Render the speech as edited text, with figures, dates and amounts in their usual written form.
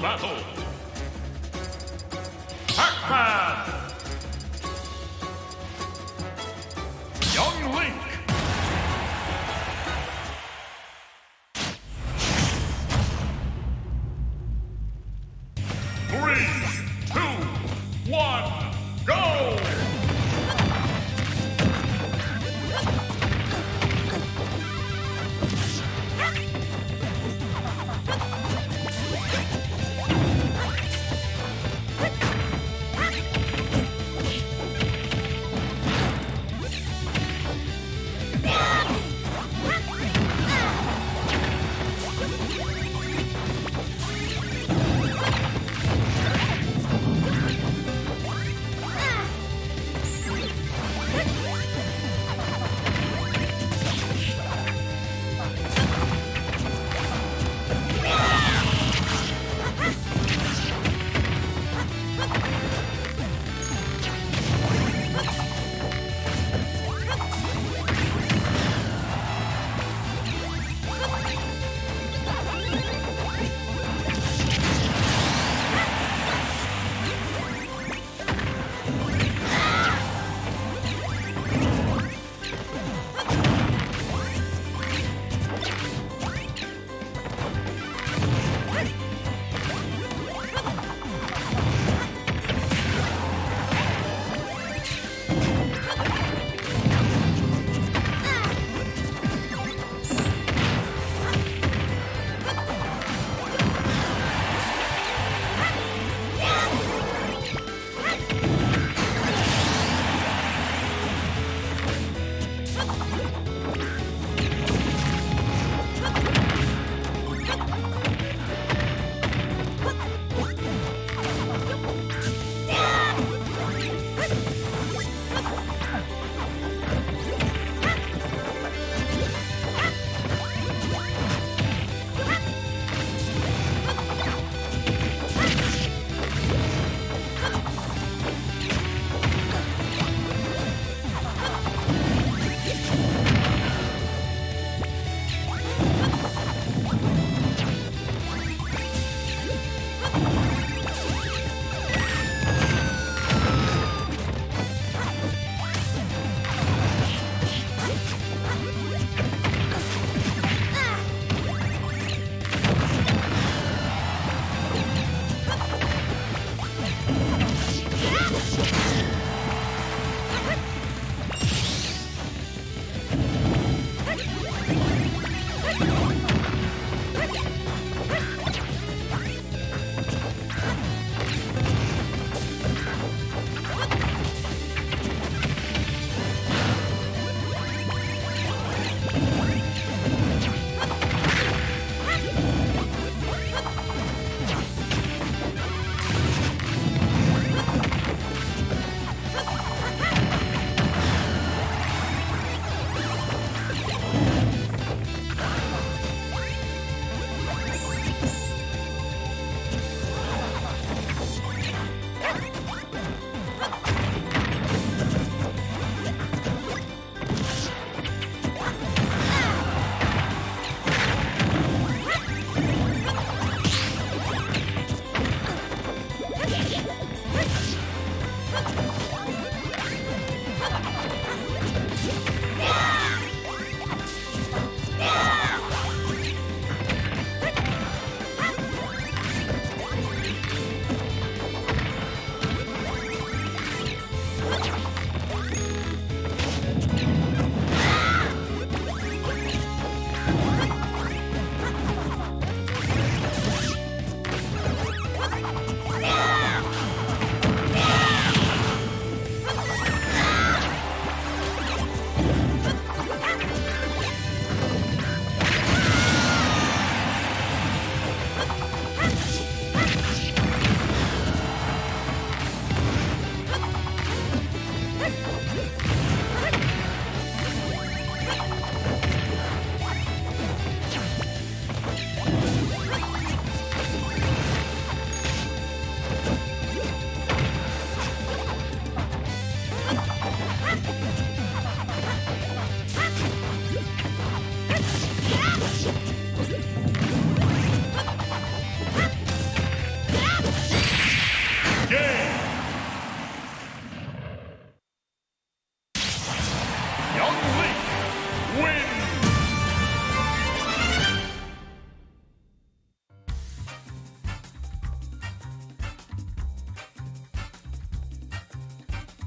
battle. Pac-Man!